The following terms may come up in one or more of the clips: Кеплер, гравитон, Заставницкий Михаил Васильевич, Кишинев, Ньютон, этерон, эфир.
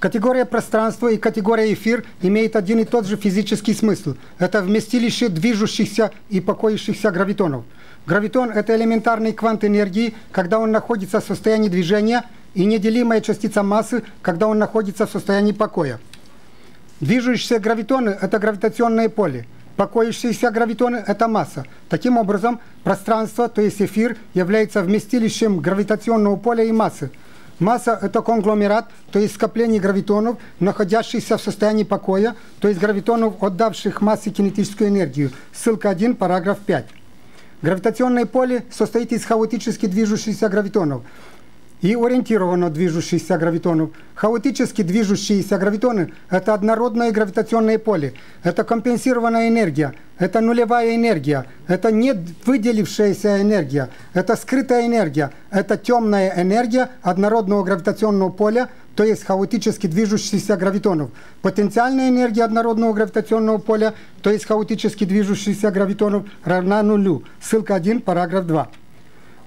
Категория пространства и категория эфир имеют один и тот же физический смысл. Это вместилище движущихся и покоящихся гравитонов. Гравитон – это элементарный квант энергии, когда он находится в состоянии движения, и неделимая частица массы, когда он находится в состоянии покоя. Движущиеся гравитоны – это гравитационное поле. Покоящиеся гравитоны – это масса. Таким образом, пространство, то есть эфир, является вместилищем гравитационного поля и массы. Масса – это конгломерат, то есть скопление гравитонов, находящихся в состоянии покоя, то есть гравитонов, отдавших массе кинетическую энергию. Ссылка 1, параграф 5. Гравитационное поле состоит из хаотически движущихся гравитонов и ориентированно движущихся гравитонов. Хаотически движущиеся гравитоны – это однородное гравитационное поле, это компенсированная энергия, это нулевая энергия, это не выделившаяся энергия, это скрытая энергия, это темная энергия однородного гравитационного поля, то есть хаотически движущихся гравитонов. Потенциальная энергия однородного гравитационного поля, то есть хаотически движущихся гравитонов, равна нулю. Ссылка 1, параграф 2.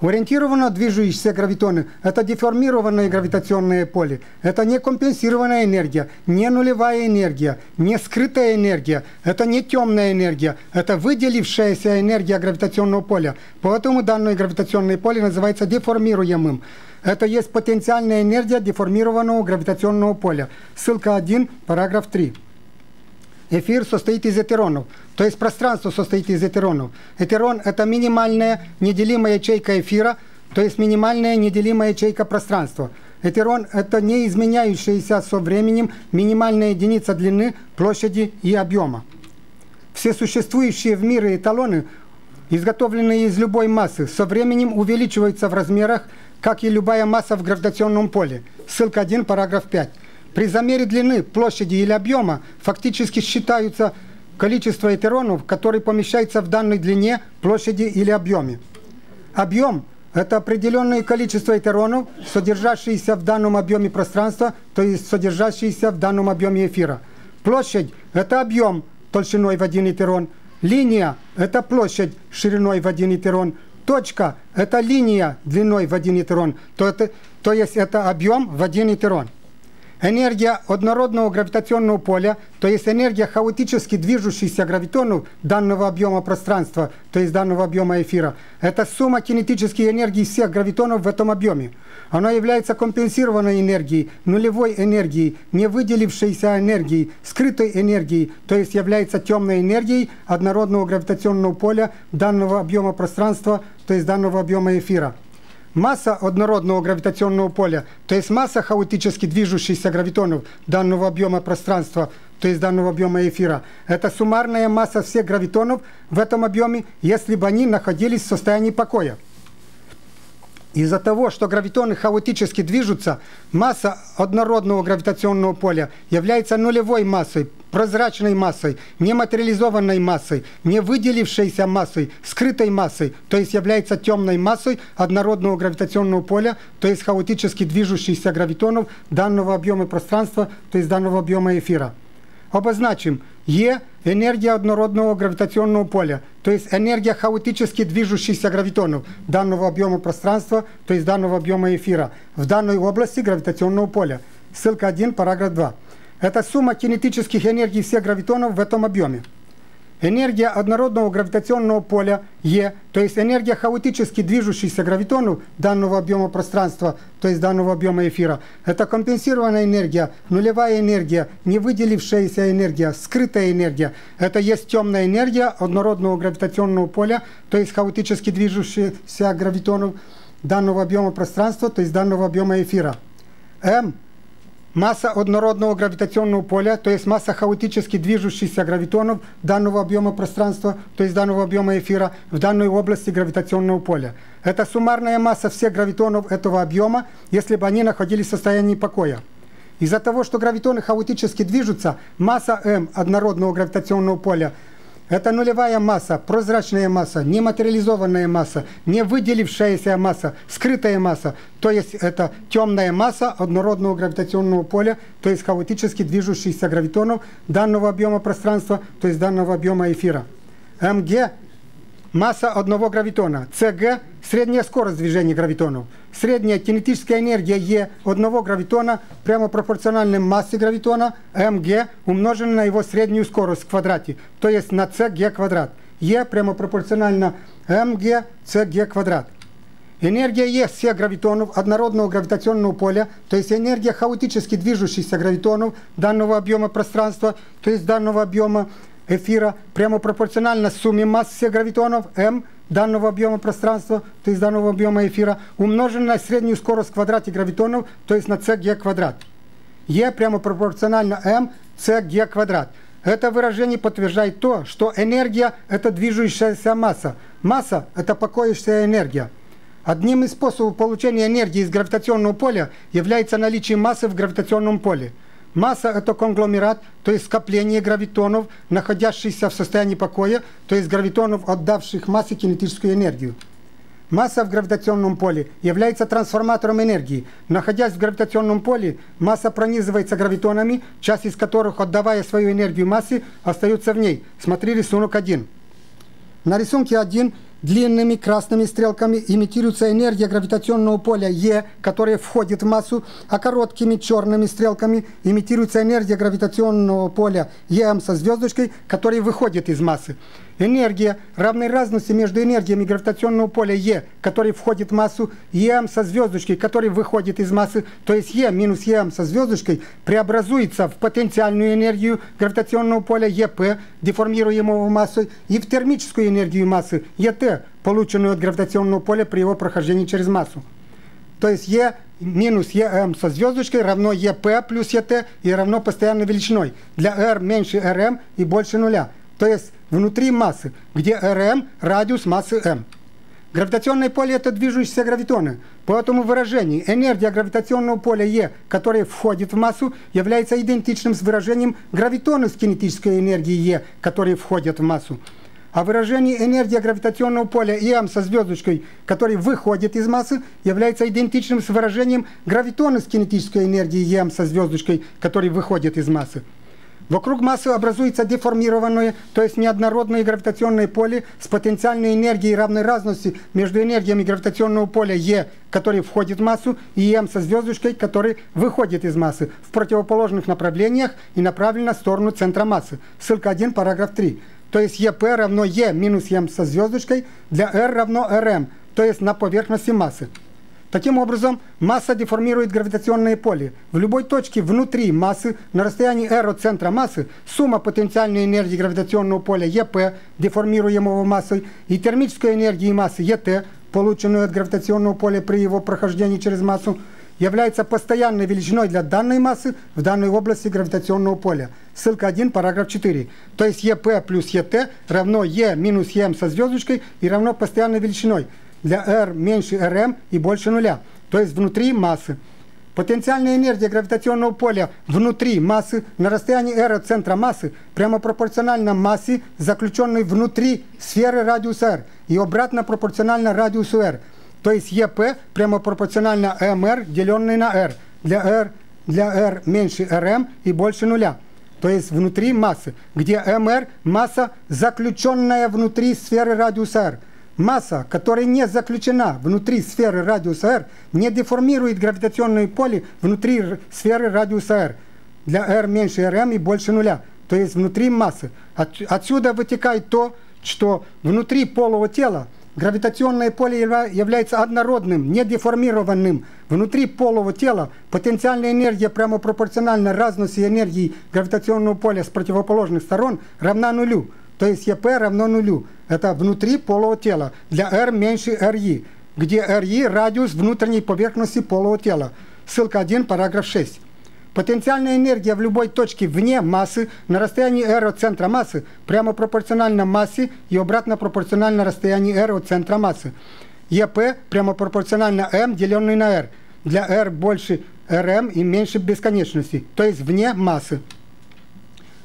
Ориентированно движущиеся гравитоны – это деформированное гравитационное поле. Это не компенсированная энергия, не нулевая энергия, не скрытая энергия, это не темная энергия, это выделившаяся энергия гравитационного поля. Поэтому данное гравитационное поле называется деформируемым. Это есть потенциальная энергия деформированного гравитационного поля. Ссылка 1, параграф 3. Эфир состоит из этеронов, то есть пространство состоит из этеронов. Этерон – это минимальная неделимая ячейка эфира, то есть минимальная неделимая ячейка пространства. Этерон – это неизменяющаяся со временем минимальная единица длины, площади и объема. Все существующие в мире эталоны, изготовленные из любой массы, со временем увеличиваются в размерах, как и любая масса в гравитационном поле. Ссылка 1, параграф 5. При замере длины, площади или объема фактически считаются количество этеронов, которые помещаются в данной длине, площади или объеме. Объем – это определенное количество этеронов, содержащиеся в данном объеме пространства, то есть содержащиеся в данном объеме эфира. Площадь – это объем толщиной в один этерон. Линия – это площадь шириной в один этерон. Точка – это линия длиной в один этерон, то есть это объем в один этерон. Энергия однородного гравитационного поля, то есть энергия хаотически движущихся гравитонов данного объема пространства, то есть данного объема эфира, это сумма кинетической энергии всех гравитонов в этом объеме. Она является компенсированной энергией, нулевой энергией, не выделившейся энергией, скрытой энергией, то есть является темной энергией однородного гравитационного поля данного объема пространства, то есть данного объема эфира. Масса однородного гравитационного поля, то есть масса хаотически движущихся гравитонов данного объема пространства, то есть данного объема эфира, это суммарная масса всех гравитонов в этом объеме, если бы они находились в состоянии покоя. Из-за того, что гравитоны хаотически движутся, масса однородного гравитационного поля является нулевой массой, прозрачной массой, нематериализованной массой, не выделившейся массой, скрытой массой, то есть является темной массой однородного гравитационного поля, то есть хаотически движущихся гравитонов данного объема пространства, то есть данного объема эфира. Обозначим Е – энергия однородного гравитационного поля, то есть энергия хаотически движущихся гравитонов данного объема пространства, то есть данного объема эфира, в данной области гравитационного поля. Ссылка 1, параграф 2. Это сумма кинетических энергий всех гравитонов в этом объеме. Энергия однородного гравитационного поля Е, то есть энергия хаотически движущихся гравитонов данного объема пространства, то есть данного объема эфира, это компенсированная энергия, нулевая энергия, не выделившаяся энергия, скрытая энергия. Это есть темная энергия однородного гравитационного поля, то есть хаотически движущихся гравитонов данного объема пространства, то есть данного объема эфира. М. Масса однородного гравитационного поля, то есть масса хаотически движущихся гравитонов данного объема пространства, то есть данного объема эфира, в данной области гравитационного поля. Это суммарная масса всех гравитонов этого объема, если бы они находились в состоянии покоя. Из-за того, что гравитоны хаотически движутся, масса М однородного гравитационного поля, это нулевая масса, прозрачная масса, нематериализованная масса, не выделившаяся масса, скрытая масса, то есть это темная масса однородного гравитационного поля, то есть хаотически движущихся гравитонов данного объема пространства, то есть данного объема эфира. МГ – масса одного гравитона, ЦГ – средняя скорость движения гравитонов. Средняя кинетическая энергия Е одного гравитона прямо пропорциональна массе гравитона mg, умноженная на его среднюю скорость в квадрате, то есть на cg квадрат. Е прямо пропорционально mg cg квадрат. Энергия Е всех гравитонов однородного гравитационного поля, то есть энергия хаотически движущихся гравитонов данного объема пространства, то есть данного объема эфира, прямо пропорционально сумме масс всех гравитонов m данного объема пространства, то есть данного объема эфира, умноженная на среднюю скорость в квадрате гравитонов, то есть на cg квадрат. Е прямо пропорционально m cg квадрат. Это выражение подтверждает то, что энергия – это движущаяся масса. Масса – это покоящаяся энергия. Одним из способов получения энергии из гравитационного поля является наличие массы в гравитационном поле. Масса – это конгломерат, то есть скопление гравитонов, находящихся в состоянии покоя, то есть гравитонов, отдавших массе кинетическую энергию. Масса в гравитационном поле является трансформатором энергии. Находясь в гравитационном поле, масса пронизывается гравитонами, часть из которых, отдавая свою энергию массе, остаются в ней. Смотри рисунок 1. На рисунке 1 длинными красными стрелками имитируется энергия гравитационного поля Е, которая входит в массу, а короткими черными стрелками имитируется энергия гравитационного поля Ем со звездочкой, которая выходит из массы. Энергия равной разности между энергиями гравитационного поля Е, который входит в массу, Ем со звездочкой, который выходит из массы, то есть Е минус Ем со звездочкой, преобразуется в потенциальную энергию гравитационного поля ЕП, деформируемого массой, и в термическую энергию массы ЕТ, полученную от гравитационного поля при его прохождении через массу. То есть Е минус ЕМ со звездочкой равно ЕП плюс ЕТ и равно постоянной величиной для R меньше РМ и больше нуля. То есть внутри массы, где РМ – радиус массы М. Гравитационное поле – это движущиеся гравитоны. По этому выражению энергия гравитационного поля Е, которая входит в массу, является идентичным с выражением гравитонов с кинетической энергией Е, которые входят в массу. А выражение энергия гравитационного поля Ем со звездочкой, который выходит из массы, является идентичным с выражением гравитона с кинетической энергией Ем со звездочкой, который выходит из массы. Вокруг массы образуется деформированное, то есть неоднородное гравитационное поле с потенциальной энергией равной разности между энергиями гравитационного поля Е, который входит в массу, и Ем со звездочкой, который выходит из массы, в противоположных направлениях и направлено в сторону центра массы. Ссылка 1, параграф 3. То есть ЕП равно Е минус М со звездочкой для R равно РМ, то есть на поверхности массы. Таким образом, масса деформирует гравитационное поле. В любой точке внутри массы, на расстоянии R от центра массы, сумма потенциальной энергии гравитационного поля ЕП, деформируемого массой, и термической энергии массы ЕТ, полученную от гравитационного поля при его прохождении через массу, является постоянной величиной для данной массы в данной области гравитационного поля. Ссылка 1, параграф 4. То есть ЕП плюс ЕТ равно Е минус М со звездочкой и равно постоянной величиной для R меньше РМ и больше нуля, то есть внутри массы. Потенциальная энергия гравитационного поля внутри массы на расстоянии R от центра массы прямо пропорциональна массе, заключенной внутри сферы радиуса R, и обратно пропорциональна радиусу R. То есть ЕП прямо пропорционально МР, деленное на R для R меньше РМ и больше нуля. То есть внутри массы, где МР – масса, заключенная внутри сферы радиуса R. Масса, которая не заключена внутри сферы радиуса R, не деформирует гравитационное поле внутри сферы радиуса R для R меньше РМ и больше нуля. То есть внутри массы. Отсюда вытекает то, что внутри полого тела гравитационное поле является однородным, недеформированным. Внутри полого тела потенциальная энергия прямо пропорциональна разности энергии гравитационного поля с противоположных сторон равна нулю. То есть ЕП равно нулю. Это внутри полого тела для R меньше РИ, где РИ – радиус внутренней поверхности полого тела. Ссылка 1, параграф 6. Потенциальная энергия в любой точке вне массы на расстоянии R от центра массы прямо пропорциональна массе и обратно пропорциональна расстоянию R от центра массы. ЕП прямо пропорционально М, деленное на R, для R больше РМ и меньше бесконечности, то есть вне массы.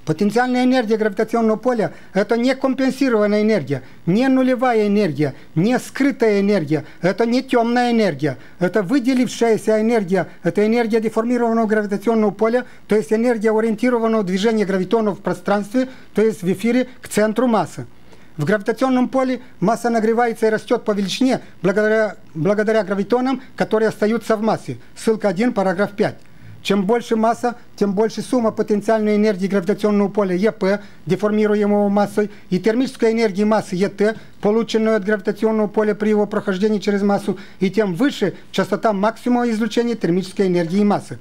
Потенциальная энергия гравитационного поля – это не компенсированная энергия, не нулевая энергия, не скрытая энергия, это не темная энергия, это выделившаяся энергия, это энергия деформированного гравитационного поля, то есть энергия ориентированного движения гравитонов в пространстве, то есть в эфире, к центру массы. В гравитационном поле масса нагревается и растет по величине благодаря гравитонам, которые остаются в массе. Ссылка 1, параграф 5. Чем больше масса, тем больше сумма потенциальной энергии гравитационного поля ЕП, деформируемого массой, и термической энергии массы ЕТ, полученную от гравитационного поля при его прохождении через массу, и тем выше частота максимума излучения термической энергии массы.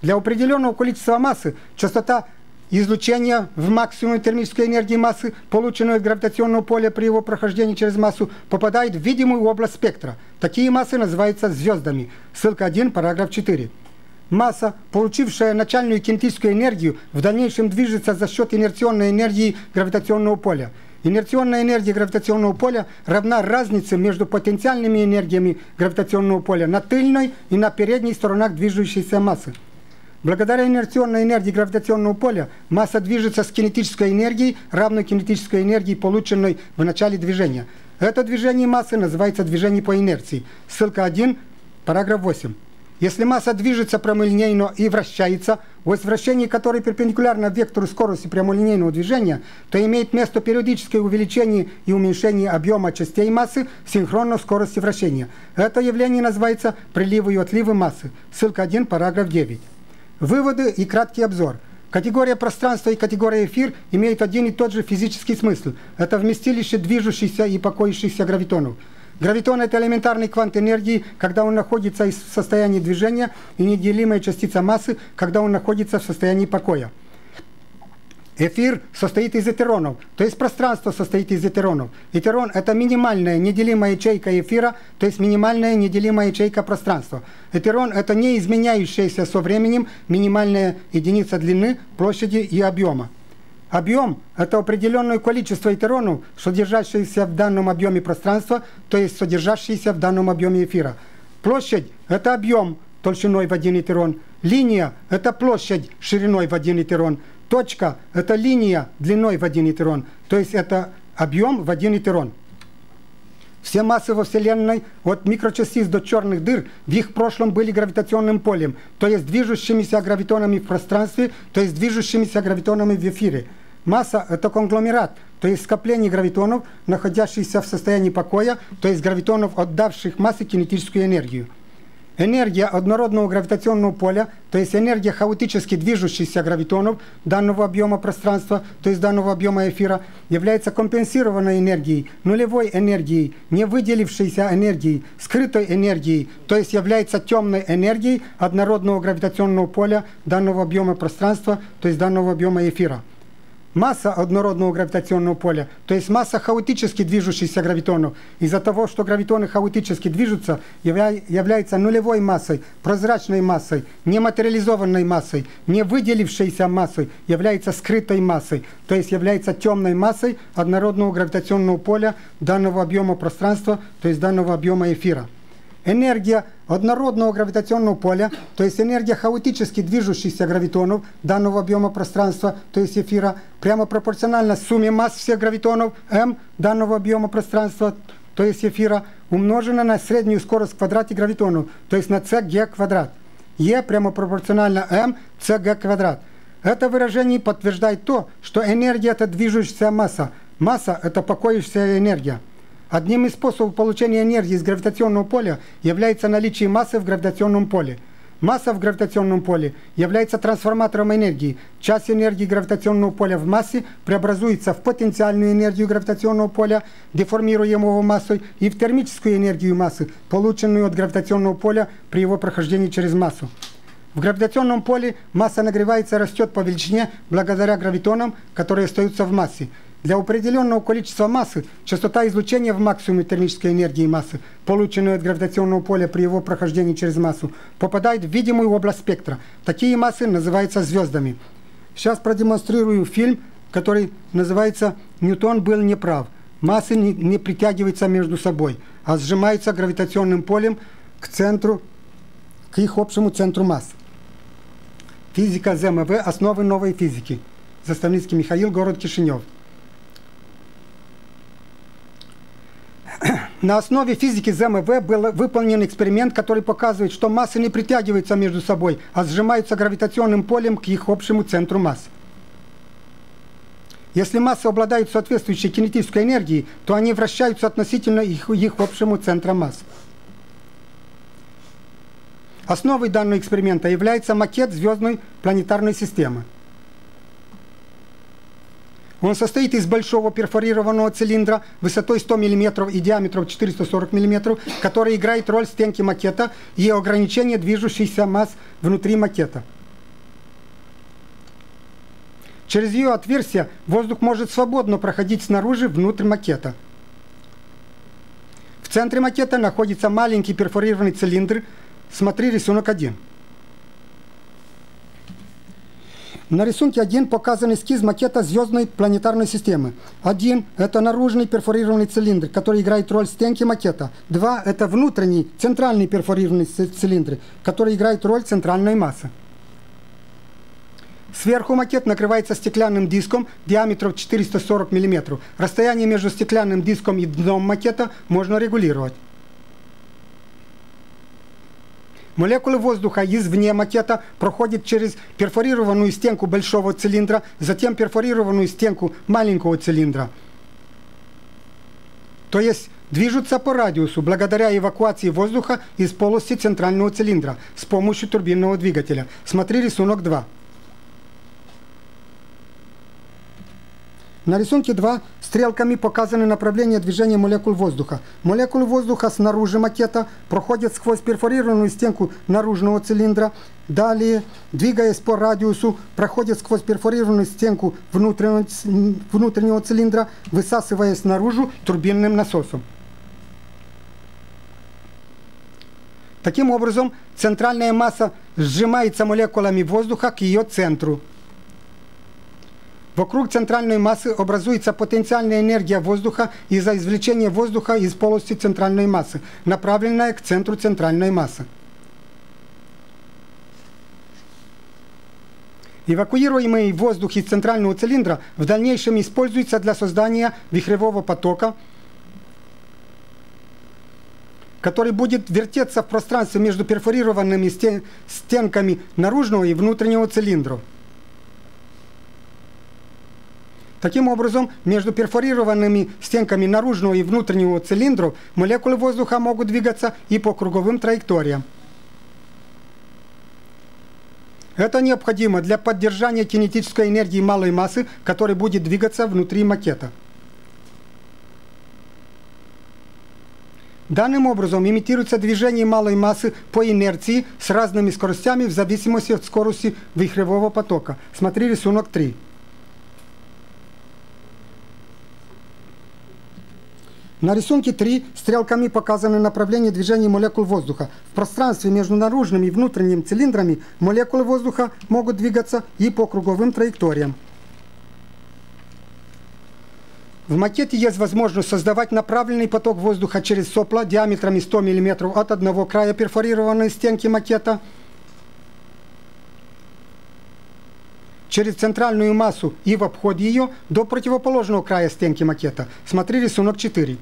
Для определенного количества массы частота излучение в максимум термической энергии массы, полученную от гравитационного поля при его прохождении через массу, попадает в видимую область спектра. Такие массы называются звездами. Ссылка 1, параграф 4. Масса, получившая начальную кинетическую энергию, в дальнейшем движется за счет инерционной энергии гравитационного поля. Инерционная энергия гравитационного поля равна разнице между потенциальными энергиями гравитационного поля на тыльной и на передней сторонах движущейся массы. Благодаря инерционной энергии гравитационного поля масса движется с кинетической энергией, равной кинетической энергии, полученной в начале движения. Это движение массы называется движение по инерции. Ссылка 1, параграф 8. Если масса движется прямолинейно и вращается, ось вращения которой перпендикулярна вектору скорости прямолинейного движения, то имеет место периодическое увеличение и уменьшение объема частей массы синхронно скорости вращения. Это явление называется приливы и отливы массы. Ссылка 1, параграф 9. Выводы и краткий обзор. Категория пространства и категория эфир имеют один и тот же физический смысл. Это вместилище движущихся и покоящихся гравитонов. Гравитон – это элементарный квант энергии, когда он находится в состоянии движения, и неделимая частица массы, когда он находится в состоянии покоя. Эфир состоит из этеронов, то есть пространство состоит из этеронов. Этерон – это минимальная неделимая ячейка эфира, то есть минимальная неделимая ячейка пространства. Этерон – это неизменяющаяся со временем минимальная единица длины, площади и объема. Объем – это определенное количество этеронов, содержащихся в данном объеме пространства, то есть содержащиеся в данном объеме эфира. Площадь – это объем толщиной в один этерон. Линия – это площадь шириной в один этерон. Точка – это линия длиной в один этерон, то есть это объем в один этерон. Все массы во Вселенной, от микрочастиц до черных дыр, в их прошлом были гравитационным полем, то есть движущимися гравитонами в пространстве, то есть движущимися гравитонами в эфире. Масса – это конгломерат, то есть скопление гравитонов, находящихся в состоянии покоя, то есть гравитонов, отдавших массе кинетическую энергию. Энергия однородного гравитационного поля, то есть энергия хаотически движущихся гравитонов данного объема пространства, то есть данного объема эфира, является компенсированной энергией, нулевой энергией, не выделившейся энергией, скрытой энергией, то есть является темной энергией однородного гравитационного поля данного объема пространства, то есть данного объема эфира. Масса однородного гравитационного поля, то есть масса хаотически движущихся гравитонов, из-за того, что гравитоны хаотически движутся, является нулевой массой, прозрачной массой, нематериализованной массой, не выделившейся массой, является скрытой массой, то есть является темной массой однородного гравитационного поля данного объема пространства, то есть данного объема эфира. Энергия однородного гравитационного поля, то есть энергия хаотически движущихся гравитонов данного объема пространства, то есть эфира, прямо пропорциональна сумме масс всех гравитонов m данного объема пространства, то есть эфира, умножена на среднюю скорость в квадрате гравитонов, то есть на cg квадрат. E прямо пропорционально m cg квадрат. Это выражение подтверждает то, что энергия – это движущаяся масса, масса – это покоящаяся энергия. Одним из способов получения энергии из гравитационного поля является наличие массы в гравитационном поле. Масса в гравитационном поле является трансформатором энергии. Часть энергии гравитационного поля в массе преобразуется в потенциальную энергию гравитационного поля, деформируемого массой, и в термическую энергию массы, полученную от гравитационного поля при его прохождении через массу. В гравитационном поле масса нагревается и растет по величине благодаря гравитонам, которые остаются в массе. Для определенного количества массы частота излучения в максимуме термической энергии массы, полученной от гравитационного поля при его прохождении через массу, попадает в видимую область спектра. Такие массы называются звездами. Сейчас продемонстрирую фильм, который называется «Ньютон был неправ». Массы не притягиваются между собой, а сжимаются гравитационным полем к их общему центру масс. Физика ЗМВ. Основы новой физики. Заставницкий Михаил, город Кишинев. На основе физики ЗМВ был выполнен эксперимент, который показывает, что массы не притягиваются между собой, а сжимаются гравитационным полем к их общему центру масс. Если массы обладают соответствующей кинетической энергией, то они вращаются относительно их общему центру масс. Основой данного эксперимента является макет звездной планетарной системы. Он состоит из большого перфорированного цилиндра высотой 100 мм и диаметром 440 мм, который играет роль стенки макета и ограничения движущихся масс внутри макета. Через ее отверстие воздух может свободно проходить снаружи внутрь макета. В центре макета находится маленький перфорированный цилиндр. Смотри рисунок 1. На рисунке 1 показан эскиз макета звездной планетарной системы. 1 – это наружный перфорированный цилиндр, который играет роль стенки макета. 2 – это внутренний, центральный перфорированный цилиндр, который играет роль центральной массы. Сверху макет накрывается стеклянным диском диаметром 440 мм. Расстояние между стеклянным диском и дном макета можно регулировать. Молекулы воздуха извне макета проходят через перфорированную стенку большого цилиндра, затем перфорированную стенку маленького цилиндра. То есть движутся по радиусу благодаря эвакуации воздуха из полости центрального цилиндра с помощью турбинного двигателя. Смотри рисунок 2. На рисунке 2 стрелками показаны направления движения молекул воздуха. Молекулы воздуха снаружи макета проходят сквозь перфорированную стенку наружного цилиндра, далее, двигаясь по радиусу, проходят сквозь перфорированную стенку внутреннего цилиндра, высасываясь наружу турбинным насосом. Таким образом, центральная масса сжимается молекулами воздуха к ее центру. Вокруг центральной массы образуется потенциальная энергия воздуха из-за извлечения воздуха из полости центральной массы, направленная к центру центральной массы. Эвакуируемый воздух из центрального цилиндра в дальнейшем используется для создания вихревого потока, который будет вертеться в пространстве между перфорированными стенками наружного и внутреннего цилиндра. Таким образом, между перфорированными стенками наружного и внутреннего цилиндра молекулы воздуха могут двигаться и по круговым траекториям. Это необходимо для поддержания кинетической энергии малой массы, которая будет двигаться внутри макета. Данным образом имитируется движение малой массы по инерции с разными скоростями в зависимости от скорости вихревого потока. Смотри рисунок 3. На рисунке 3 стрелками показаны направления движения молекул воздуха. В пространстве между наружным и внутренним цилиндрами молекулы воздуха могут двигаться и по круговым траекториям. В макете есть возможность создавать направленный поток воздуха через сопла диаметрами 100 мм от одного края перфорированной стенки макета через центральную массу и в обход ее до противоположного края стенки макета. Смотри рисунок 4.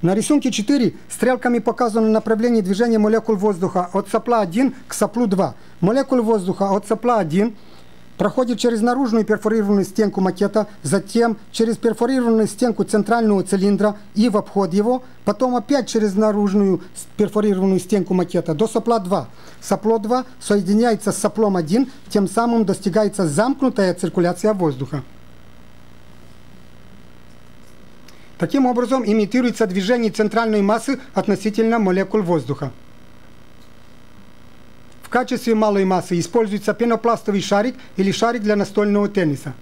На рисунке 4 стрелками показано направление движения молекул воздуха от сопла 1 к соплу 2. Молекулы воздуха от сопла 1 проходят через наружную перфорированную стенку макета, затем через перфорированную стенку центрального цилиндра и в обход его, потом опять через наружную перфорированную стенку макета до сопла 2. Сопло 2 соединяется с соплом 1, тем самым достигается замкнутая циркуляция воздуха. Таким образом имитируется движение центральной массы относительно молекул воздуха. В качестве малой массы используется пенопластовый шарик или шарик для настольного тенниса.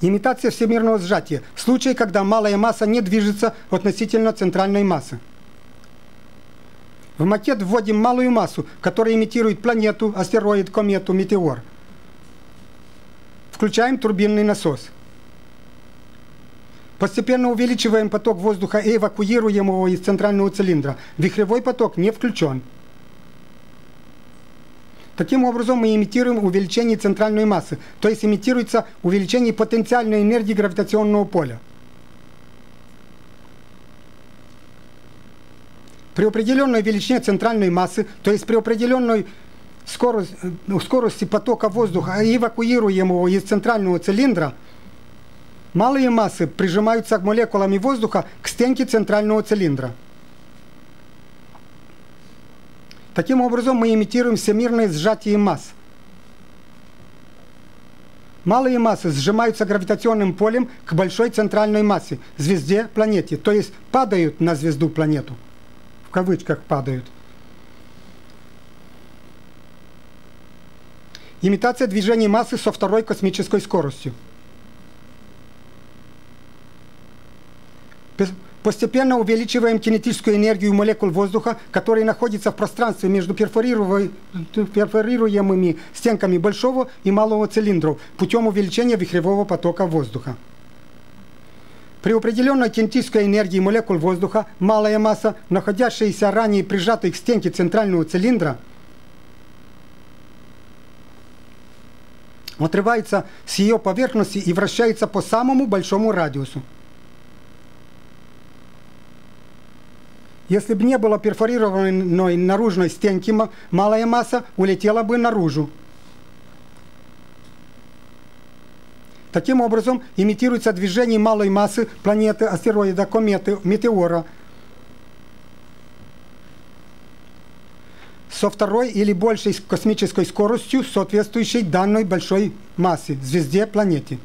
Имитация всемирного сжатия – случай, когда малая масса не движется относительно центральной массы. В макет вводим малую массу, которая имитирует планету, астероид, комету, метеор. Включаем турбинный насос. Постепенно увеличиваем поток воздуха, эвакуируемого из центрального цилиндра. Вихревой поток не включен. Таким образом мы имитируем увеличение центральной массы, то есть имитируется увеличение потенциальной энергии гравитационного поля. при определенной величине центральной массы, то есть при определенной скорости потока воздуха, эвакуируемого из центрального цилиндра, малые массы прижимаются молекулами воздуха к стенке центрального цилиндра. Таким образом, мы имитируем всемирное сжатие масс. Малые массы сжимаются гравитационным полем к большой центральной массе, звезде, планете, то есть падают на звезду, планету. В кавычках падают. Имитация движения массы со второй космической скоростью. Постепенно увеличиваем кинетическую энергию молекул воздуха, которые находятся в пространстве между перфорируемыми стенками большого и малого цилиндров путем увеличения вихревого потока воздуха. При определенной кинетической энергии молекул воздуха малая масса, находящаяся ранее прижатой к стенке центрального цилиндра, отрывается с ее поверхности и вращается по самому большому радиусу. Если бы не было перфорированной наружной стенки, малая масса улетела бы наружу. Таким образом, имитируется движение малой массы планеты, астероида, кометы, метеора со второй или большей космической скоростью, соответствующей данной большой массе, звезде, планете.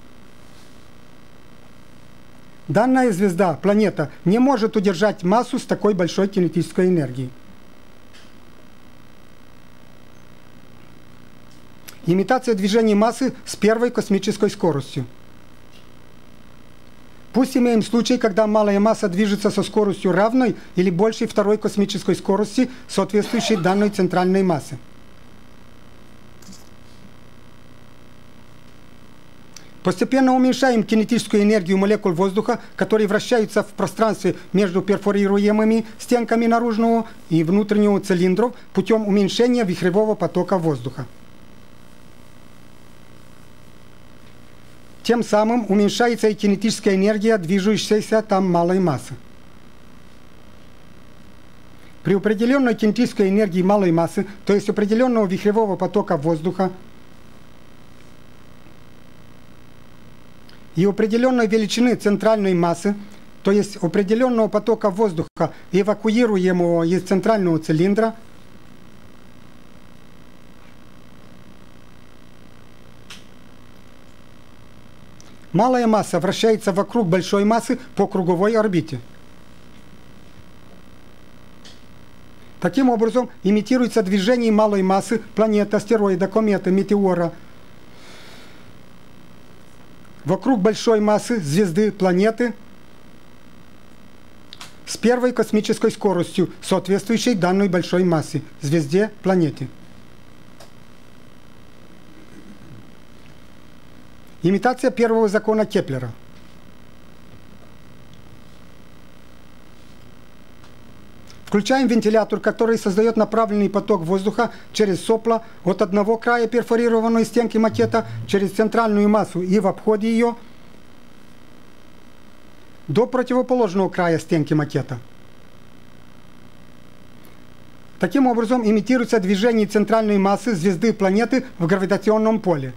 Данная звезда, планета, не может удержать массу с такой большой кинетической энергией. Имитация движения массы с первой космической скоростью. Пусть имеем случай, когда малая масса движется со скоростью равной или большей второй космической скорости, соответствующей данной центральной массе. Постепенно уменьшаем кинетическую энергию молекул воздуха, которые вращаются в пространстве между перфорируемыми стенками наружного и внутреннего цилиндров путем уменьшения вихревого потока воздуха. Тем самым уменьшается и кинетическая энергия движущейся там малой массы. При определенной кинетической энергии малой массы, то есть определенного вихревого потока воздуха, и определенной величины центральной массы, то есть определенного потока воздуха, эвакуируемого из центрального цилиндра, малая масса вращается вокруг большой массы по круговой орбите. Таким образом, имитируется движение малой массы планеты, астероида, кометы, метеора, вокруг большой массы, звезды, планеты с первой космической скоростью, соответствующей данной большой массе, звезде, планете. Имитация первого закона Кеплера. Включаем вентилятор, который создает направленный поток воздуха через сопла от одного края перфорированной стенки макета через центральную массу и в обходе ее до противоположного края стенки макета. Таким образом, имитируется движение центральной массы звезды планеты в гравитационном поле.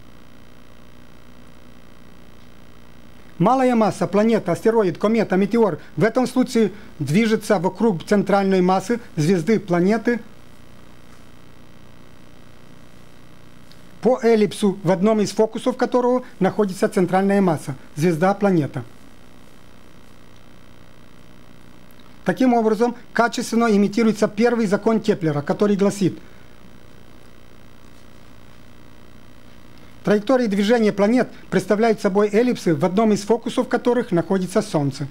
Малая масса, планета, астероид, комета, метеор в этом случае движется вокруг центральной массы, звезды, планеты по эллипсу, в одном из фокусов которого находится центральная масса, звезда, планета. Таким образом, качественно имитируется первый закон Кеплера, который гласит: траектории движения планет представляют собой эллипсы, в одном из фокусов которых находится Солнце.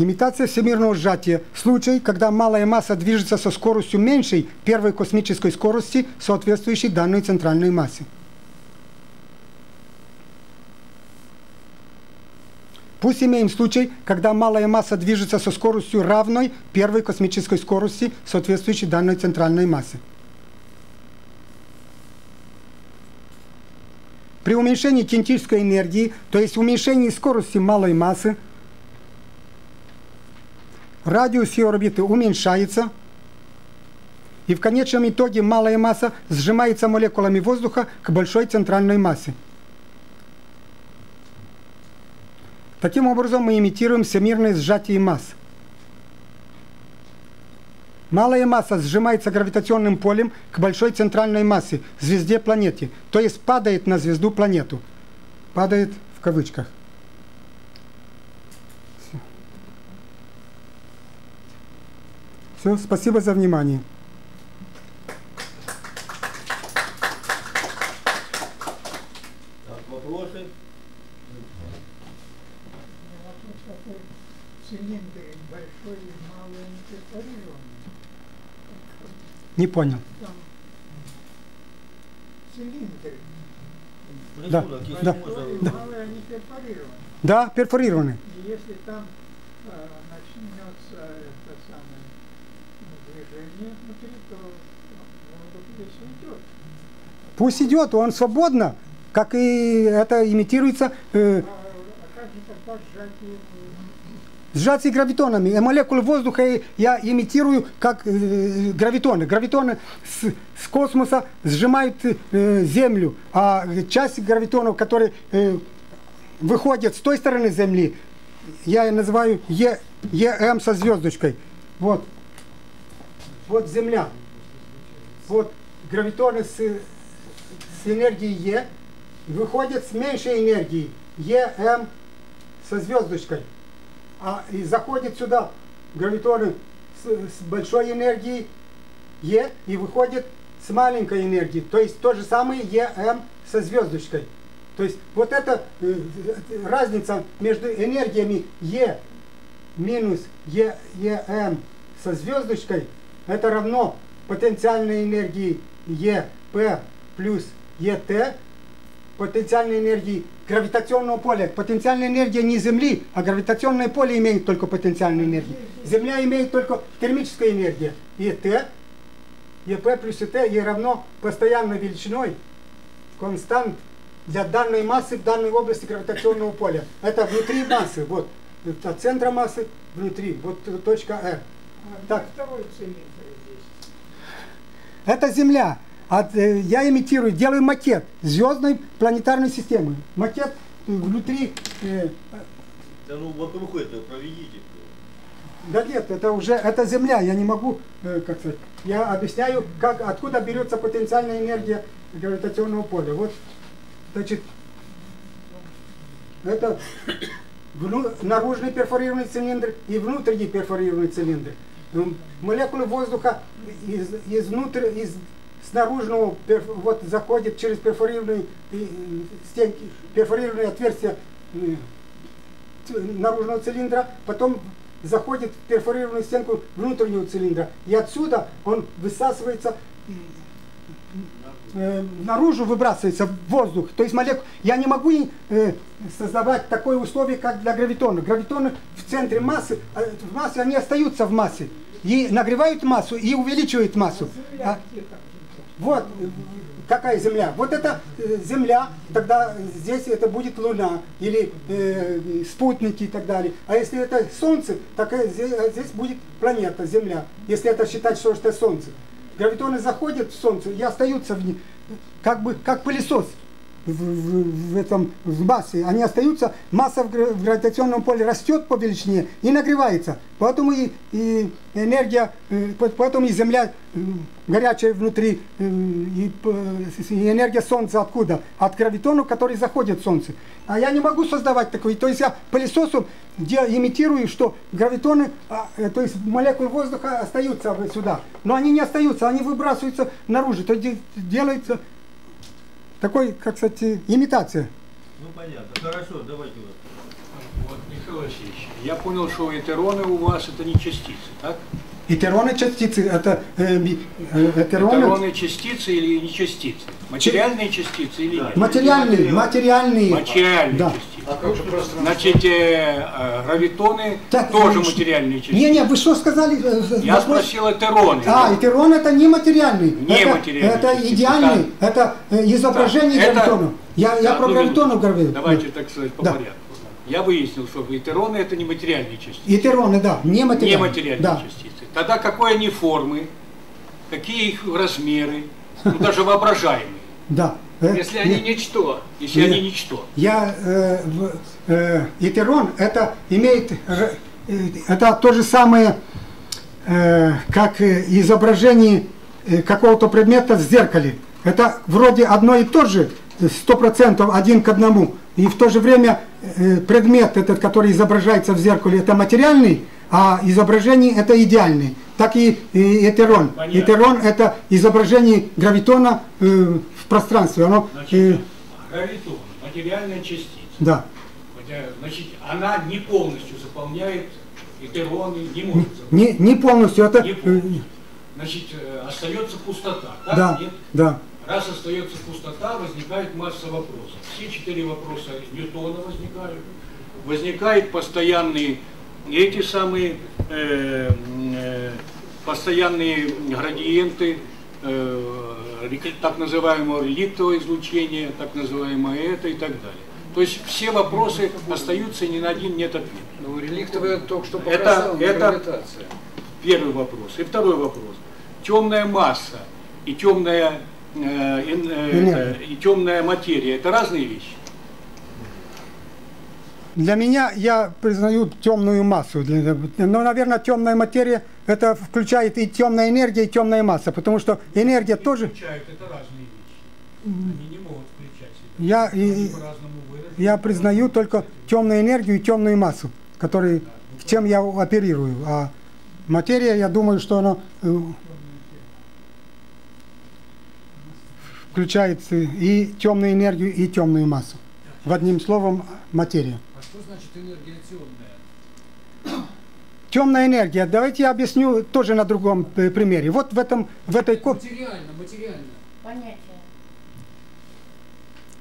Имитация всемирного сжатия – случай, когда малая масса движется со скоростью меньшей первой космической скорости, соответствующей данной центральной массе. Пусть имеем случай, когда малая масса движется со скоростью равной первой космической скорости, соответствующей данной центральной массе. При уменьшении кинетической энергии, то есть уменьшении скорости малой массы, радиус ее орбиты уменьшается, и в конечном итоге малая масса сжимается молекулами воздуха к большой центральной массе. Таким образом мы имитируем всемирное сжатие масс. Малая масса сжимается гравитационным полем к большой центральной массе, звезде-планете, то есть падает на звезду-планету. Падает в кавычках. Все, спасибо за внимание. Так, вопросы? Цилиндры большой и малый интерферированный. Не понял. Да, да, да. Да, перфорированные. Если там начнется это самое движение внутри, то идет. Пусть идет, он свободно, как и это имитируется. Как же тогда сжатие? Сжатие гравитонами. Молекулы воздуха я имитирую как гравитоны. Гравитоны с космоса сжимают Землю, а часть гравитонов, которые выходят с той стороны Земли, я называю ЕМ со звездочкой. Вот. Вот Земля. Вот гравитоны с энергией Е выходят с меньшей энергией ЕМ со звездочкой. И заходят сюда гравитоны с большой энергией Е и выходят с маленькой энергией. То есть то же самое ЕМ со звездочкой. То есть вот эта разница между энергиями Е минус ЕМ со звездочкой, это равно потенциальной энергии ЕП плюс ЕТ, потенциальной энергии гравитационного поля. Потенциальная энергия не Земли, а гравитационное поле имеет только потенциальную энергию. Земля имеет только термическую энергию. ЕП плюс ЕТ равно постоянной величиной констант для данной массы в данной области гравитационного поля. Это внутри массы. Вот. От центра массы внутри. Вот точка R. Так. Это Земля. Я имитирую, делаю макет звездной планетарной системы. Макет внутри... Да ну вокруг это проведите. Да нет, это уже это Земля, я не могу, как сказать. Я объясняю, откуда берется потенциальная энергия гравитационного поля. Вот, значит, это наружный перфорированный цилиндр и внутренний перфорированный цилиндр. Молекулы воздуха с наружного вот заходит через перфорированные стенки, перфорированные отверстия наружного цилиндра, потом заходит в перфорированную стенку внутреннего цилиндра, и отсюда он высасывается наружу, выбрасывается в воздух. То есть я не могу создавать такое условие, как для гравитона. Гравитоны в центре массы, они остаются в массе и нагревают массу и увеличивают массу. Вот какая Земля. Вот это Земля, тогда здесь это будет Луна или спутники и так далее. А если это Солнце, так здесь будет планета Земля. Если это считать, что это Солнце. Гравитоны заходят в Солнце и остаются в ней, как пылесос в массе. Они остаются, масса в гравитационном поле растет по величине и нагревается. Поэтому и энергия, поэтому и Земля горячая внутри, и энергия Солнца откуда? От гравитонов, которые заходят в Солнце. А я не могу создавать такой, то есть я пылесосом имитирую, что гравитоны, то есть молекулы воздуха остаются сюда. Но они не остаются, они выбрасываются наружу. То есть делается... Такой, как сказать, имитация. Ну понятно. Хорошо, давайте. Вот, Михаил Васильевич, Я понял, что этероны у вас это не частицы, так? Этероны частицы, это этероны частицы или не частицы? Материальные частицы или нет? Материальные да. Частицы. А как же просто... Значит, гравитоны так, тоже материальные частицы. Не, вы что сказали? Я спросил этероны. А, этерон это не материальный. Не материальный. Это идеальный, да. Это изображение да. Гравитона. Я про гравитонов говорю. Давайте, так сказать, по порядку. Я выяснил, что этероны это не материальные частицы. Этероны, да, нематериальные да. Частицы. Тогда какой они формы, какие их размеры, ну, даже воображаемые. Да. Если они ничто. Если они ничто. Этерон это имеет, это то же самое, как изображение какого-то предмета в зеркале. Это вроде одно и то же, 100% один к одному. И в то же время предмет этот, который изображается в зеркале, это материальный, а изображение это идеальный. Так и этерон. Понятно. Этерон это изображение гравитона в пространстве. Оно, значит, гравитон, материальная частица. Да. Значит, она не полностью заполняет этерон, не может заполнять. Не полностью. Это... Не полностью. Значит, остается пустота. Так? Да. Нет? Да. Раз остается пустота, возникает масса вопросов. Все 4 вопроса Ньютона возникают. Возникают постоянные, эти самые, постоянные градиенты, так называемого реликтового излучения, так называемое это и так далее. То есть все вопросы остаются, ни на один нет ответа. Ну, реликтовое только что показал, это первый вопрос. И второй вопрос. Темная масса и темная... и темная материя. Это разные вещи. Для меня, я признаю темную массу. Но, наверное, темная материя, это включает и темная энергия, и темная масса. Потому что энергия они тоже... Включают, это разные вещи. Они не могут включать себя. Я признаю только темную энергию и темную массу, которые, в чем я оперирую. А материя, я думаю, что она... Включается и темную энергию, и темную массу. В одним словом, материя. А что значит энергия темная? Темная энергия. Давайте я объясню тоже на другом примере. Вот в этом... В этой... Материально. Понятие.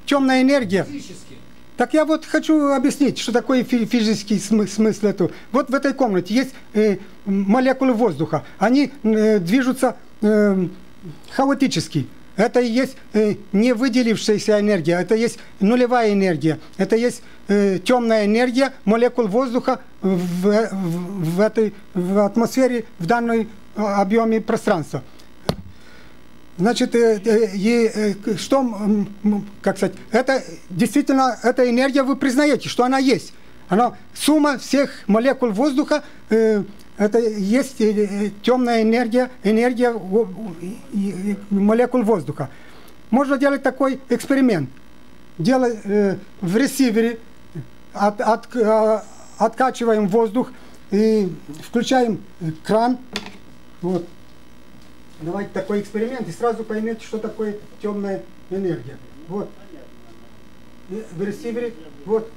Темная энергия. Физически. Так я вот хочу объяснить, что такое физический смысл этого. Вот в этой комнате есть молекулы воздуха. Они движутся хаотически. Это и есть не выделившаяся энергия, это есть нулевая энергия, это есть темная энергия молекул воздуха в атмосфере, в данном объеме пространства. Значит, что, как сказать, это действительно, эта энергия, вы признаете, что она есть. Она сумма всех молекул воздуха, это есть темная энергия, энергия молекул воздуха. Можно делать такой эксперимент. Делать в ресивере, откачиваем воздух и включаем кран. Вот. Давайте такой эксперимент и сразу поймете, что такое темная энергия. Вот. В ресивере. Вот.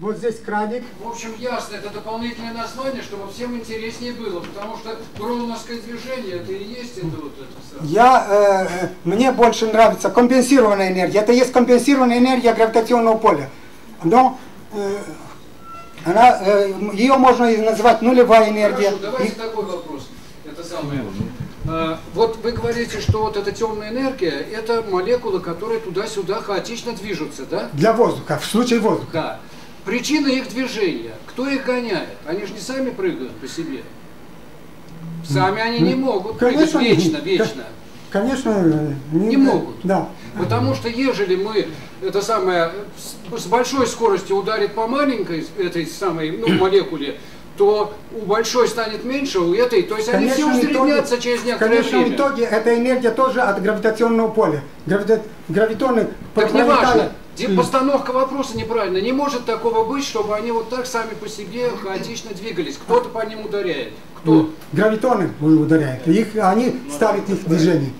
Вот здесь краник. В общем, ясно, это дополнительное название, чтобы всем интереснее было, потому что броуновское движение, это и есть это вот это. Мне больше нравится компенсированная энергия. Это есть компенсированная энергия гравитационного поля. Но ее можно назвать нулевая энергия. Хорошо, давайте такой вопрос. Это самое. Вот вы говорите, что вот эта темная энергия, это молекулы, которые туда-сюда хаотично движутся, да? Для воздуха, в случае воздуха. Да. Причина их движения. Кто их гоняет? Они же не сами прыгают по себе. Сами они не могут прыгать вечно. Конечно, не могут. Да. Потому что ежели мы это самое с большой скоростью ударит по маленькой этой самой молекуле, то у большой станет меньше, у этой, то есть конечно, они все усреднятся через некоторое время. В итоге эта энергия тоже от гравитационного поля. Гравитоны так не важно. Постановка вопроса неправильная. Не может такого быть, чтобы они вот так сами по себе хаотично двигались. Кто-то по ним ударяет. Кто? Гравитоны ударяют. Они ставят их в движение.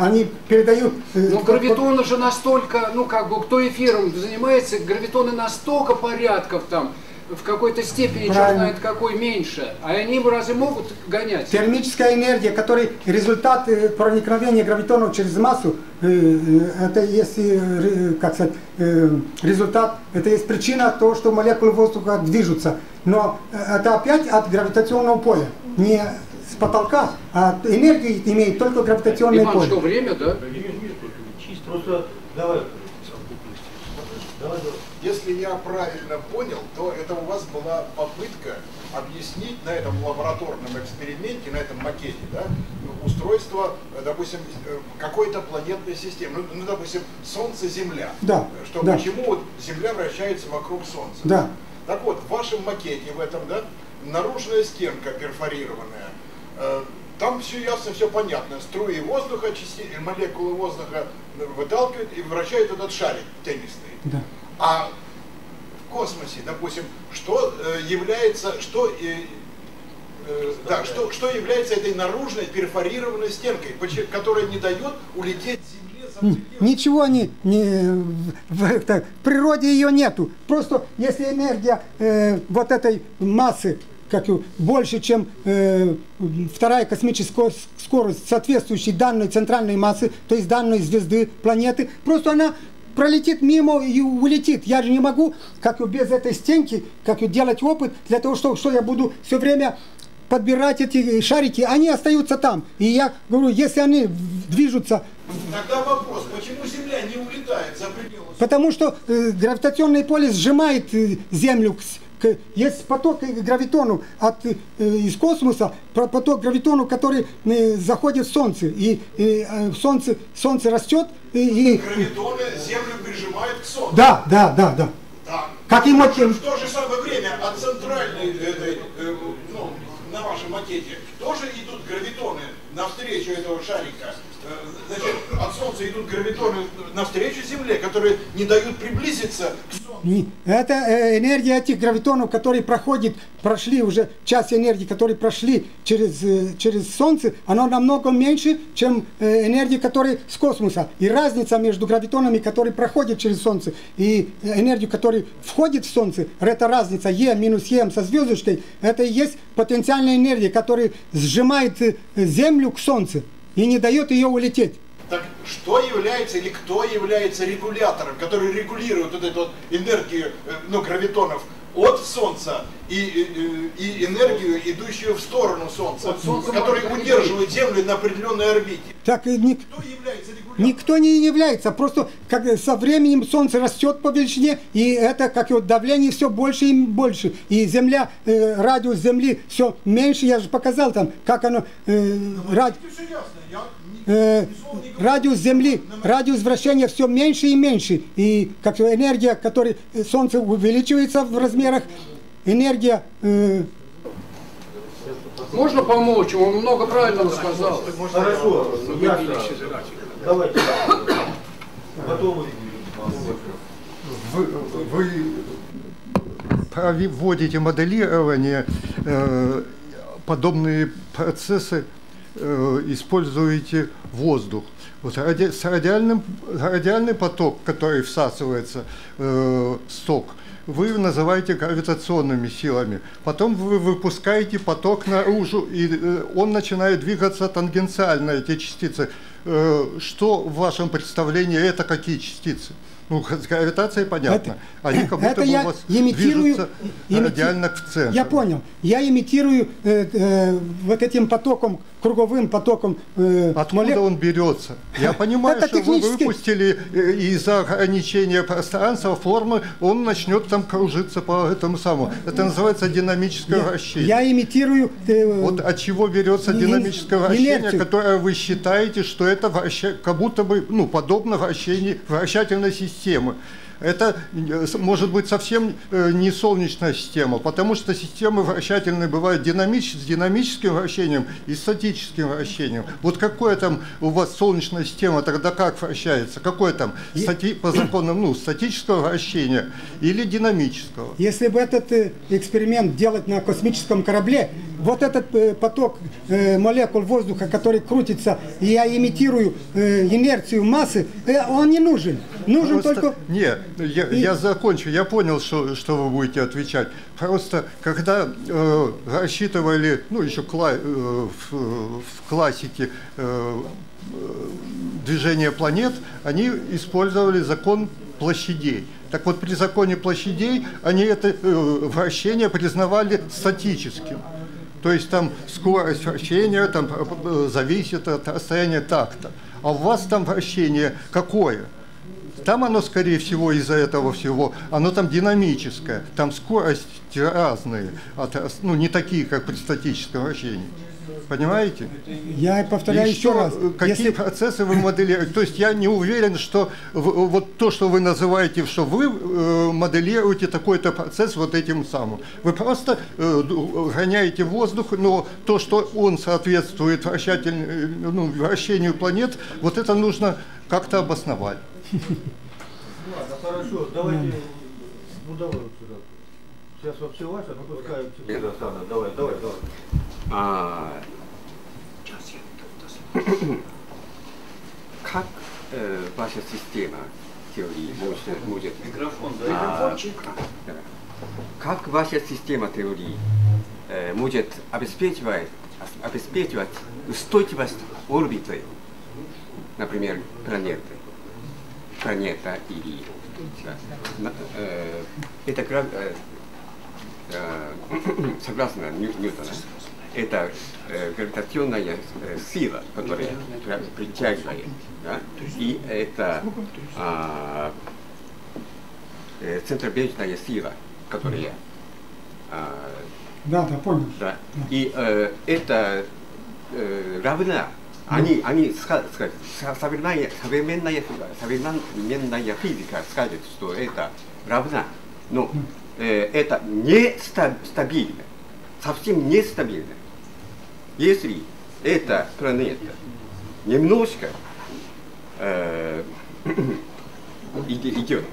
Они передают... Но гравитоны же настолько, ну как бы, кто эфиром занимается, гравитоны настолько порядков там. в какой-то степени, черт знает какой, меньше. А они разве могут гонять? Термическая энергия, который результат проникновения гравитонов через массу, это есть, как сказать, результат, это есть причина того, что молекулы воздуха движутся. Но это опять от гравитационного поля. Не с потолка, а энергии имеет только гравитационное поле. Иван, что, время, да? Просто давай. Если я правильно понял, то это у вас была попытка объяснить на этом лабораторном эксперименте, на этом макете, да, устройство, допустим, какой-то планетной системы. Ну, допустим, Солнце-Земля. Да. Что, да. Почему вот Земля вращается вокруг Солнца. Да. Так вот, в вашем макете в этом, да, наружная стенка перфорированная. Там все ясно, все понятно. Струи воздуха, молекулы воздуха выталкивают и вращают этот шарик теннисный. Да. А в космосе, допустим, что является, что является этой наружной перфорированной стенкой, которая не дает улететь Земле за пределы? Ничего в природе ее нету. Просто если энергия вот этой массы как больше, чем вторая космическая скорость, соответствующей данной центральной массы, то есть данной звезды, планеты, просто она пролетит мимо и улетит. Я же не могу, как без этой стенки, как делать опыт для того, что я буду все время подбирать эти шарики, они остаются там. И я говорю, если они движутся... Тогда вопрос, почему Земля не улетает за пределы? Потому что гравитационное поле сжимает Землю Есть поток гравитонов из космоса, поток гравитонов, который заходит в Солнце. Солнце растет. Гравитоны Землю прижимают к Солнцу. Да. Как и макет. В то же самое время от центральной, ну, на вашем макете, тоже идут гравитоны навстречу этого шарика. Значит, от Солнца идут гравитоны навстречу Земле, которые не дают приблизиться к Солнцу. Это энергия этих гравитонов, которые прошли уже часть энергии, которые прошли через Солнце, она намного меньше, чем энергия, которая с космоса. И разница между гравитонами, которые проходят через Солнце, и энергию, которая входит в Солнце, это разница Е минус Е со звездочкой, это и есть потенциальная энергия, которая сжимает Землю к Солнцу и не дает ее улететь. Так что является или кто является регулятором, который регулирует вот эту вот энергию, ну, гравитонов от Солнца и энергию, идущую в сторону Солнца, которая удерживает Землю на определенной орбите? Так, кто является регулятором? Никто не является, просто со временем Солнце растет по величине, и это как его давление все больше и больше, и Земля, радиус Земли все меньше, я же показал там, как оно... радиус Земли, радиус вращения все меньше и меньше. И как энергия, которой Солнце увеличивается в размерах, энергия... Можно помочь? Он много правильного сказал. Хорошо. Давайте. Готовы. Вы вводите моделирование, подобные процессы используете воздух. Вот радиальный поток, который всасывается в сок, вы называете гравитационными силами. Потом вы выпускаете поток наружу, и он начинает двигаться тангенциально, эти частицы. Что в вашем представлении это какие частицы? Ну, с гравитацией понятно. Они как будто бы у вас движутся радиально в центр. Я понял. Я имитирую вот этим потоком, круговым потоком. Откуда он берется? Я понимаю, что вы выпустили из-за ограничения пространства формы, он начнет там кружиться по этому самому. Это называется динамическое вращение. Я имитирую... Вот от чего берется динамическое вращение, которое вы считаете, что это как будто бы, ну, подобно вращению, вращательной системе. Это может быть совсем не солнечная система, потому что системы вращательные бывают с динамическим вращением и статическим вращением. Вот какая там у вас солнечная система, тогда как вращается? Какое там по законам, ну, статического вращения или динамического? Если бы этот эксперимент делать на космическом корабле, вот этот поток молекул воздуха, который крутится, и я имитирую инерцию массы, он не нужен. Нужен просто... только... Нет, Я закончу. Я понял, что вы будете отвечать. Просто когда рассчитывали, ну, еще в классике движение планет, они использовали закон площадей. Так вот, при законе площадей они это вращение признавали статическим. То есть там скорость вращения там зависит от расстояния такта. А у вас там вращение какое? Там оно, скорее всего, из-за этого всего, оно там динамическое. Там скорости разные, ну, не такие, как при статическом вращении. Понимаете? Я повторяю еще раз. Какие процессы вы моделируете? То есть я не уверен, что вот то, что вы называете, что вы моделируете такой-то процесс вот этим самым. Вы просто гоняете воздух, но то, что он соответствует вращению планет, вот это нужно как-то обосновать. Ладно, хорошо, давайте, ну давай вот сюда. Сейчас вообще ваша, ну пускай тебе остана. Давай, давай, давай. Как ваша система теории может... Микрофон, да? Как ваша система теории может обеспечивать устойчивость орбиты, например, планета или... Это согласно Ньютона. Это гравитационная сила, которая притягивает, да? И это центробежная сила, которая... да, понял. Да. И это равна. Они скажут, современная физика скажет, что это равна, но это нестабильно, совсем нестабильно. Если эта планета немножко идет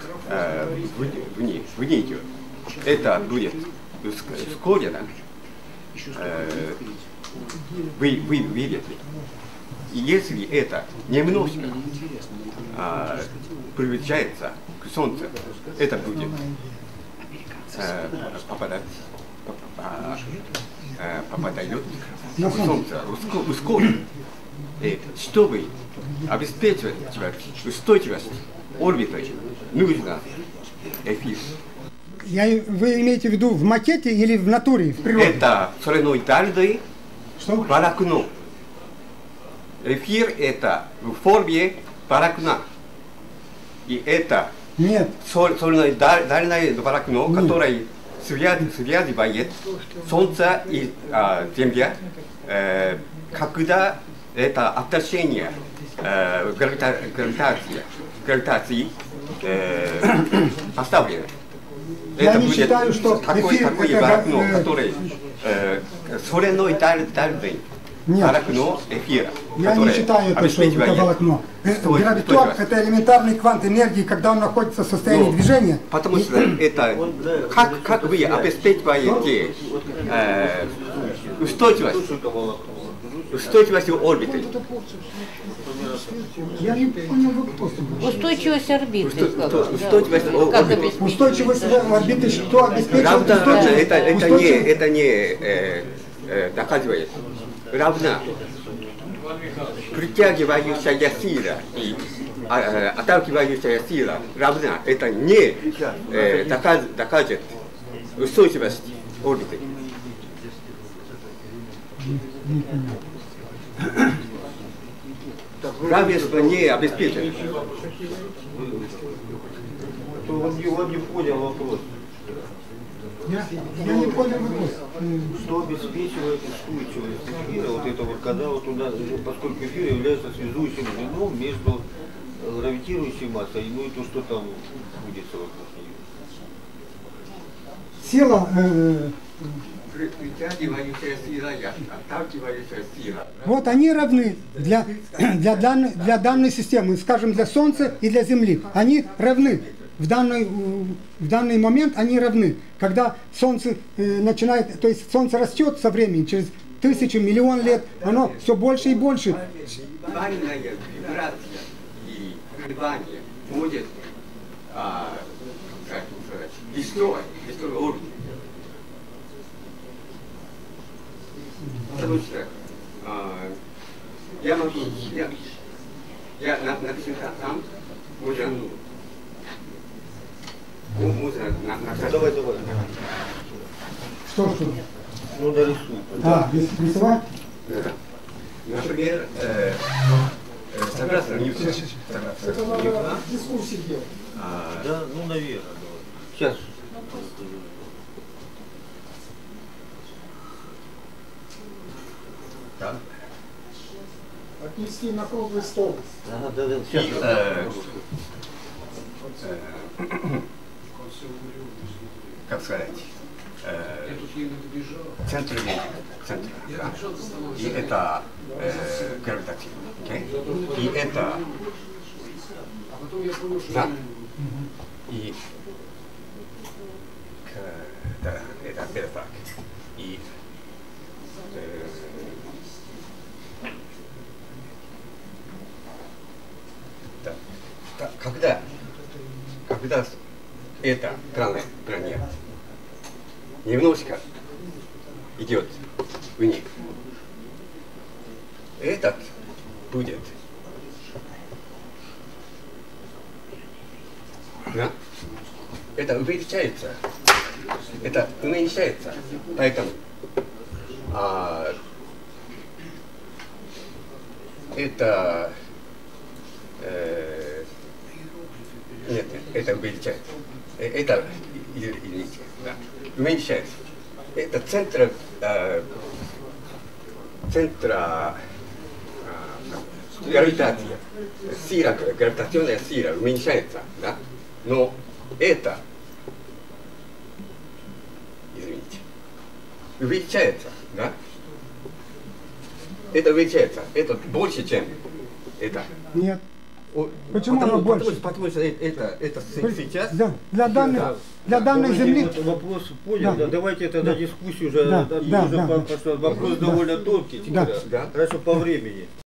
вне идет, это будет ускорено. Вы видите. Если это немножко приближается к Солнцу, это будет попадает к Солнцу ускоренно, чтобы обеспечивать устойчивость орбиты, нужно эфир. Вы имеете в виду в макете или в натуре, в природе? Это соленоидальное волокно. Эфир – это в форме волокна. И это соленоидальное волокно, которое связывает Солнце и Земля, когда это отношение гравитации оставлено. Я не считаю, что такое волокно, которое соленоидальное. Нет, эфира, я не считаю это, что это волокно. Гравитон – это элементарный квант энергии, когда он находится в состоянии движения. Потому что это… Как вы обеспечиваете устойчивость орбиты? Я не понял, устойчивость орбиты. Устойчивость орбиты, что обеспечивает устойчивость? Это не доказывает. Равна притягивающая сила и отталкивающая сила равна. Это не докажет устойчивость орбиты. Равенство не обеспечено. Он не понял вопрос. Я не понял вопрос. Что обеспечивает устойчивость эфира, вот это вот, когда вот у нас, поскольку эфир является связующим звеном между гравитирующей массой, ну и то, что там будет вокруг нее. Сила, притягивающая сила, отталкивающая сила. Вот они равны для данной системы, скажем, для Солнца и для Земли. Они равны. В данный момент они равны, когда Солнце начинает, то есть Солнце растет со временем, через тысячи, миллион лет, оно все больше и больше. Вибрация и колебание будет Есть новое уровень. Потому что я могу сделать, я написал там, Давай. Что? Ну, дорисуй. А, рисовать? Да. Например, согласно Ньютона. Это надо дискуссии делать. Да, ну, наверное. Сейчас. Так. Отнести на круглый стол. Да. Сейчас. Как сказать? Центр ядра. И это гравитативно. И это да. И да, это так. И да, когда эта граница немножко идет вниз, этот будет да? Это увеличается, это уменьшается, поэтому это нет, это увеличается, это да, уменьшается. Это центра гравитация, сила, гравитационная сила уменьшается, да? Но это, извините, увеличается, да? Это увеличается, это больше, чем это. Нет. Почему потому, оно больше? Потому что это сейчас... Для данной Земли... Вопрос понял, да. Давайте это на дискуссию уже... Вопрос довольно тонкий. Хорошо, по времени.